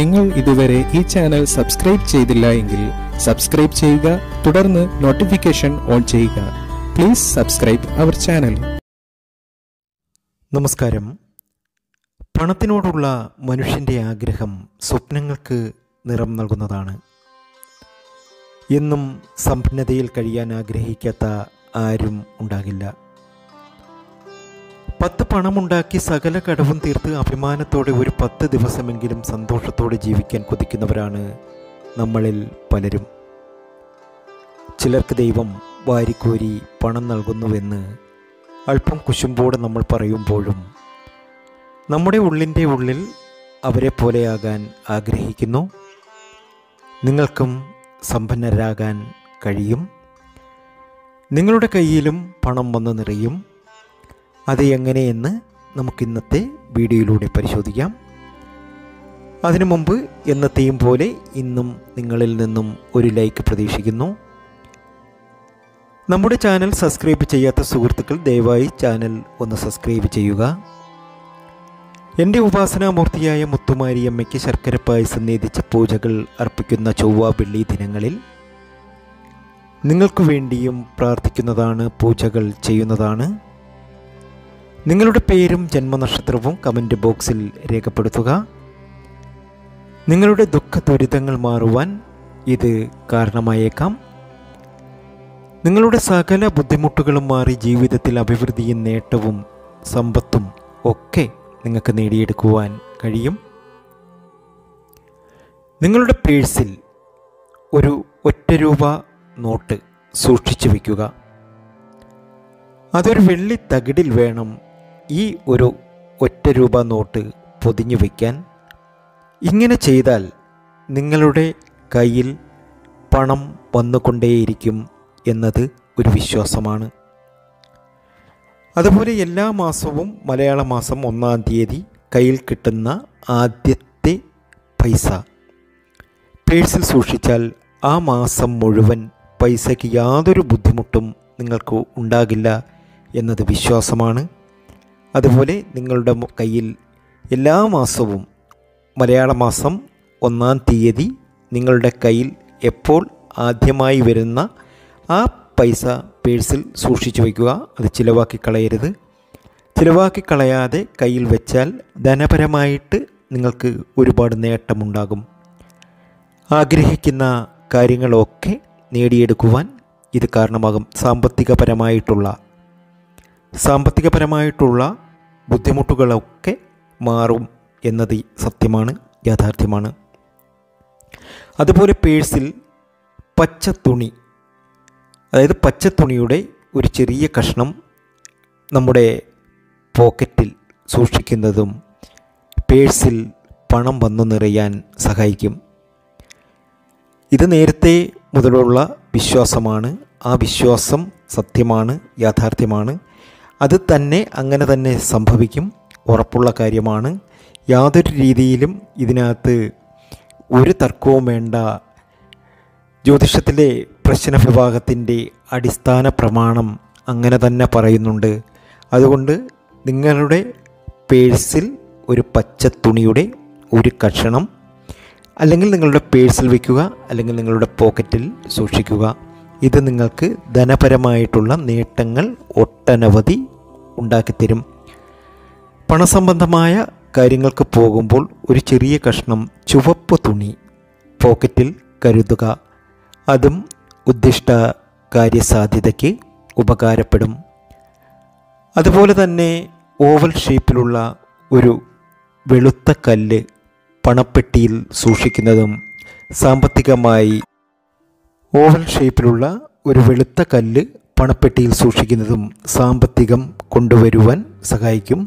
നിങ്ങൾ ഇതുവരെ ഈ ചാനൽ സബ്സ്ക്രൈബ് ചെയ്തില്ല എങ്കിൽ സബ്സ്ക്രൈബ് ചെയ്യുക, തുടർന്ന് നോട്ടിഫിക്കേഷൻ ഓൺ ചെയ്യുക. Please subscribe our channel. നമസ്കാരം. പണത്തിനോടുള്ള മനുഷ്യൻ്റെ ആഗ്രഹം സ്വപ്നങ്ങൾക്ക് നിറം നൽകുന്നതാണ്. എന്നും സമ്പന്നതയിൽ കഴിയാൻ ആഗ്രഹിക്കാത്ത ആരും ഉണ്ടാകില്ല. 10 പണമുണ്ടാക്കി സകല കടവും തീർത്ത് അഭിമാനത്തോടെ ഒരു 10 ദിവസമെങ്കിലും സന്തോഷത്തോടെ ജീവിക്കാൻ കൊതിക്കുന്നവരാണ് നമ്മളിൽ പലരും. ചിലർക്ക് ദൈവം വാരിക്കോരി പണം നൽകുന്നുവെന്ന് അല്പം കുശുമ്പോടെ നമ്മൾ പറയുമ്പോഴും നമ്മുടെ ഉള്ളിൻ്റെ ഉള്ളിൽ അവരെ പോലെയാകാൻ ആഗ്രഹിക്കുന്നു. നിങ്ങൾക്കും സമ്പന്നരാകാൻ കഴിയും. നിങ്ങളുടെ കയ്യിലും പണം വന്ന് നിറയും. അത് എങ്ങനെയെന്ന് നമുക്കിന്നത്തെ വീഡിയോയിലൂടെ പരിശോധിക്കാം. അതിനു മുമ്പ് എന്നത്തെയും പോലെ ഇന്നും നിങ്ങളിൽ നിന്നും ഒരു ലൈക്ക് പ്രതീക്ഷിക്കുന്നു. നമ്മുടെ ചാനൽ സബ്സ്ക്രൈബ് ചെയ്യാത്ത സുഹൃത്തുക്കൾ ദയവായി ചാനൽ ഒന്ന് സബ്സ്ക്രൈബ് ചെയ്യുക. എൻ്റെ ഉപാസനാമൂർത്തിയായ മുത്തുമാരിയമ്മയ്ക്ക് ശർക്കര പായസം നേദിച്ച് പൂജകൾ അർപ്പിക്കുന്ന ചൊവ്വ വെള്ളി ദിനങ്ങളിൽ നിങ്ങൾക്ക് വേണ്ടിയും പ്രാർത്ഥിക്കുന്നതാണ്, പൂജകൾ ചെയ്യുന്നതാണ്. നിങ്ങളുടെ പേരും ജന്മനക്ഷത്രവും കമൻറ്റ് ബോക്സിൽ രേഖപ്പെടുത്തുക. നിങ്ങളുടെ ദുഃഖ ദുരിതങ്ങൾ മാറുവാൻ ഇത് കാരണമായേക്കാം. നിങ്ങളുടെ സകല ബുദ്ധിമുട്ടുകളും മാറി ജീവിതത്തിൽ അഭിവൃദ്ധിയും നേട്ടവും സമ്പത്തും ഒക്കെ നിങ്ങൾക്ക് നേടിയെടുക്കുവാൻ കഴിയും. നിങ്ങളുടെ പേഴ്സിൽ ഒരു 1 രൂപ നോട്ട് സൂക്ഷിച്ചു വയ്ക്കുക. അതൊരു വെള്ളി തകിടിൽ വേണം ഈ 1 രൂപ നോട്ട് പൊതിഞ്ഞു വയ്ക്കാൻ. ഇങ്ങനെ ചെയ്താൽ നിങ്ങളുടെ കയ്യിൽ പണം വന്നുകൊണ്ടേയിരിക്കും എന്നത് ഒരു വിശ്വാസമാണ്. അതുപോലെ എല്ലാ മാസവും മലയാള മാസം 1-ാം തീയതി കയ്യിൽ കിട്ടുന്ന ആദ്യത്തെ പൈസ പേഴ്സിൽ സൂക്ഷിച്ചാൽ ആ മാസം മുഴുവൻ പൈസയ്ക്ക് യാതൊരു ബുദ്ധിമുട്ടും നിങ്ങൾക്ക് ഉണ്ടാകില്ല എന്നത് വിശ്വാസമാണ്. അതുപോലെ നിങ്ങളുടെ കയ്യിൽ എല്ലാ മാസവും മലയാള മാസം 1-ാം തീയതി നിങ്ങളുടെ കയ്യിൽ എപ്പോൾ ആദ്യമായി വരുന്ന ആ പൈസ പേഴ്സിൽ സൂക്ഷിച്ചു വയ്ക്കുക. അത് ചിലവാക്കി കളയരുത്. ചിലവാക്കി കളയാതെ കയ്യിൽ വെച്ചാൽ ധനപരമായിട്ട് നിങ്ങൾക്ക് ഒരുപാട് നേട്ടമുണ്ടാകും. ആഗ്രഹിക്കുന്ന കാര്യങ്ങളൊക്കെ നേടിയെടുക്കുവാൻ ഇത് കാരണമാകും. സാമ്പത്തികപരമായിട്ടുള്ള ബുദ്ധിമുട്ടുകളൊക്കെ മാറും എന്നത് സത്യമാണ്, യാഥാർത്ഥ്യമാണ്. അതുപോലെ പേഴ്സിൽ പച്ചത്തുണി, അതായത് പച്ചത്തുണിയുടെ ഒരു ചെറിയ കഷ്ണം നമ്മുടെ പോക്കറ്റിൽ സൂക്ഷിക്കുന്നതും പേഴ്സിൽ പണം വന്നു നിറയാൻ സഹായിക്കും. ഇത് നേരത്തെ മുതലുള്ള വിശ്വാസമാണ്. ആ വിശ്വാസം സത്യമാണ്, യാഥാർത്ഥ്യമാണ്. അത് തന്നെ അങ്ങനെ തന്നെ സംഭവിക്കും, ഉറപ്പുള്ള കാര്യമാണ്. യാതൊരു രീതിയിലും ഇതിനകത്ത് ഒരു തർക്കവും വേണ്ട. ജ്യോതിഷത്തിലെ പ്രശ്ന വിഭാഗത്തിൻ്റെ അടിസ്ഥാന പ്രമാണം അങ്ങനെ തന്നെ പറയുന്നുണ്ട്. അതുകൊണ്ട് നിങ്ങളുടെ പേഴ്സിൽ ഒരു പച്ചത്തുണിയുടെ ഒരു കഷണം അല്ലെങ്കിൽ നിങ്ങളുടെ പേഴ്സിൽ വയ്ക്കുക, അല്ലെങ്കിൽ നിങ്ങളുടെ പോക്കറ്റിൽ സൂക്ഷിക്കുക. ഇത് നിങ്ങൾക്ക് ധനപരമായിട്ടുള്ള നേട്ടങ്ങൾ ഒട്ടനവധി ഉണ്ടാക്കിത്തരും. പണസംബന്ധമായ കാര്യങ്ങൾക്ക് പോകുമ്പോൾ ഒരു ചെറിയ കഷ്ണം ചുവപ്പ് തുണി പോക്കറ്റിൽ കരുതുക. അതും ഉദ്ദിഷ്ട കാര്യസാധ്യതയ്ക്ക് ഉപകാരപ്പെടും. അതുപോലെ തന്നെ ഓവൽ ഷേപ്പിലുള്ള ഒരു വെളുത്ത കല്ല് പണപ്പെട്ടിയിൽ സൂക്ഷിക്കുന്നതും സാമ്പത്തികമായി സാമ്പത്തികം കൊണ്ടുവരുവാൻ സഹായിക്കും.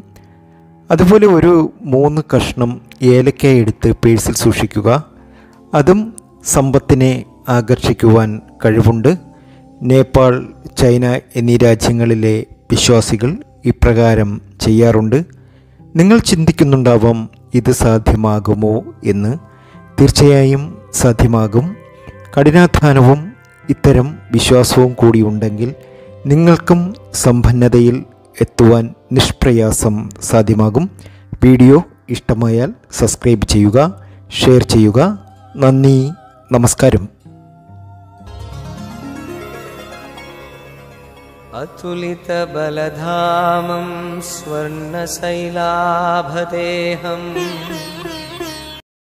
അതുപോലെ ഒരു 3 കഷ്ണം ഏലക്ക എടുത്ത് പേഴ്സിൽ സൂക്ഷിക്കുക. അതും സമ്പത്തിനെ ആകർഷിക്കുവാൻ കഴിവുണ്ട്. നേപ്പാൾ, ചൈന എന്നീ രാജ്യങ്ങളിലെ വിശ്വാസികൾ ഇപ്രകാരം ചെയ്യാറുണ്ട്. നിങ്ങൾ ചിന്തിക്കുന്നുണ്ടാവാം ഇത് സാധ്യമാകുമോ എന്ന്. തീർച്ചയായും സാധ്യമാകും. കഠിനാധ്വാനവും ഇത്തരം വിശ്വാസവും കൂടി ഉണ്ടെങ്കിൽ നിങ്ങൾക്കും സമ്പന്നതയിൽ എത്തുവാൻ നിഷ്പ്രയാസം സാധ്യമാകും. വീഡിയോ ഇഷ്ടമായാൽ സബ്സ്ക്രൈബ് ചെയ്യുക. ഷെയർ ചെയ്യുക. നന്ദി, നമസ്കാരം. अतुलित बलधामं स्वर्णशैलाभदेहम्